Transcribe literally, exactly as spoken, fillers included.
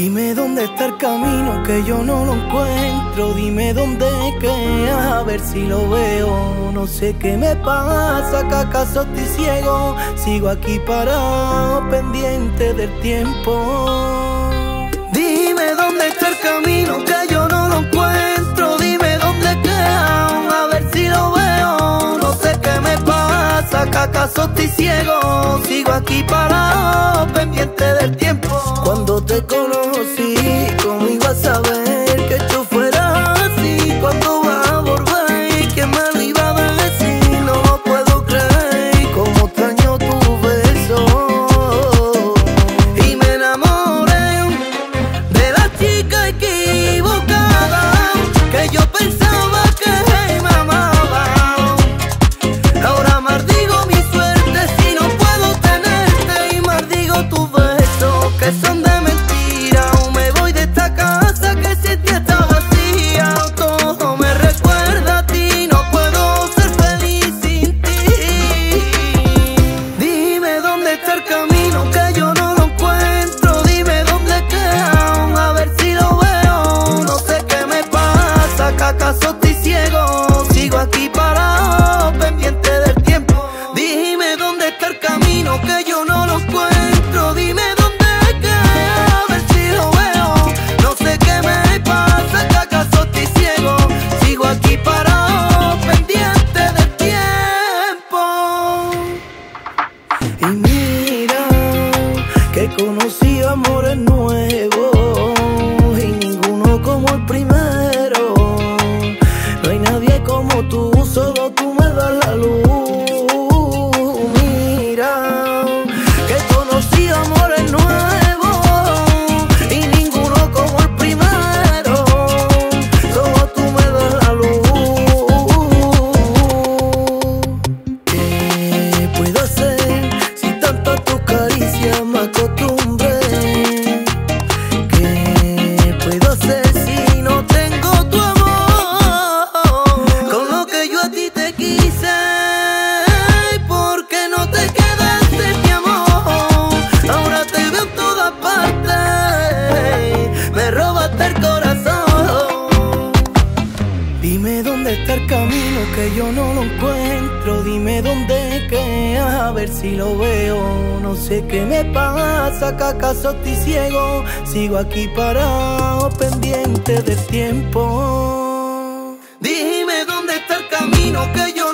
Dime dónde está el camino que yo no lo encuentro. Dime dónde queda, a ver si lo veo. No sé qué me pasa, que acaso estoy ciego. Sigo aquí parado, pendiente del tiempo. Dime dónde está el camino que yo no lo encuentro. Dime dónde queda, a ver si lo veo. No sé qué me pasa, que acaso estoy ciego. Sigo aquí parado, pendiente del tiempo. Cuando te conozco, sí, ¿cómo iba a saber que yo fuera así? ¿Cuándo vas a volver? ¿Qué me lo iba a decir? No lo puedo creer, como extraño tu beso. Y me enamoré de la chica equivocada, que yo pensaba que me amaba. Ahora maldigo mi suerte si no puedo tenerte, y maldigo tus besos que son de mentira. Conocí amores nuevos y ninguno como el primero. No hay nadie como tú, solo tú me das la luz. Mira, que conocí amores nuevos y ninguno como el primero. Solo tú me das la luz. ¿Qué puedo hacer si tanto tus caricias me acostumbré? Dime dónde está el camino que yo no lo encuentro. Dime dónde queda, a ver si lo veo. No sé qué me pasa, que acaso estoy ciego. Sigo aquí parado, pendiente del tiempo. Dime dónde está el camino que yo no lo encuentro.